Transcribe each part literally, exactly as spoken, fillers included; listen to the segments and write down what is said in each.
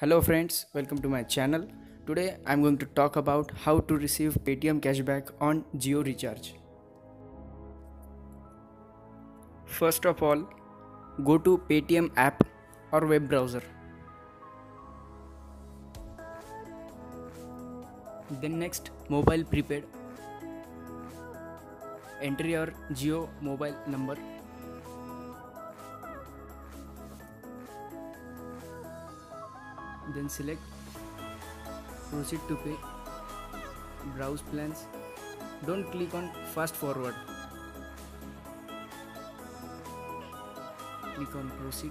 Hello friends, welcome to my channel. Today I'm going to talk about how to receive Paytm cashback on Jio recharge. First of all, go to Paytm app or web browser. Then next, mobile prepaid. Enter your Jio mobile number. Then select proceed to pay, browse plans. Don't click on fast forward, click on proceed,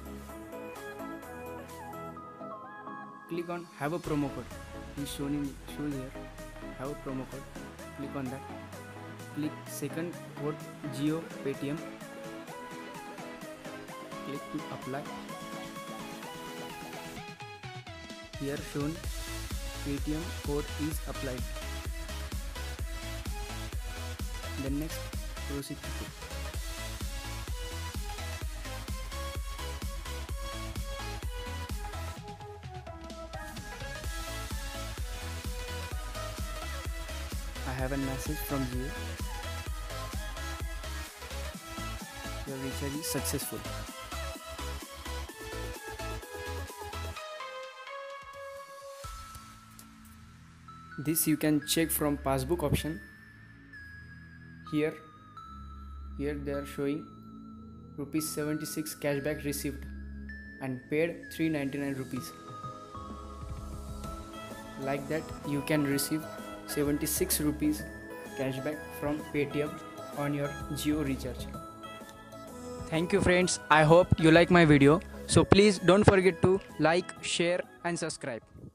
click on have a promo code. It's shown in shown here, have a promo code, click on that, click second code Jio Paytm, click to apply. Here shown Paytm code is applied. Then next, proceed to pay. I have a message from Jio. Your recharge is successful. This you can check from passbook option. Here here they are showing rupees seventy-six cashback received and paid three hundred ninety-nine rupees. Like that you can receive seventy-six rupees cashback from Paytm on your Jio recharge. Thank you friends, I hope you like my video, so please don't forget to like, share and subscribe.